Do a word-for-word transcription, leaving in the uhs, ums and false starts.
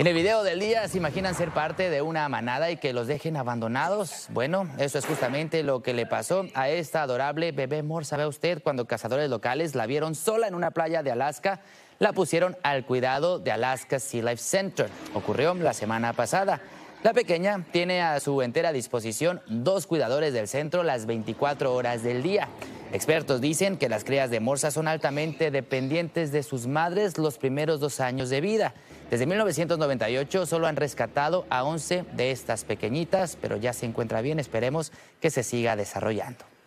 En el video del día, ¿se imaginan ser parte de una manada y que los dejen abandonados? Bueno, eso es justamente lo que le pasó a esta adorable bebé morsa. ¿Ve usted? Cuando cazadores locales la vieron sola en una playa de Alaska, la pusieron al cuidado de Alaska Sea Life Center. Ocurrió la semana pasada. La pequeña tiene a su entera disposición dos cuidadores del centro las veinticuatro horas del día. Expertos dicen que las crías de morsa son altamente dependientes de sus madres los primeros dos años de vida. Desde mil novecientos noventa y ocho solo han rescatado a once de estas pequeñitas, pero ya se encuentra bien, esperemos que se siga desarrollando.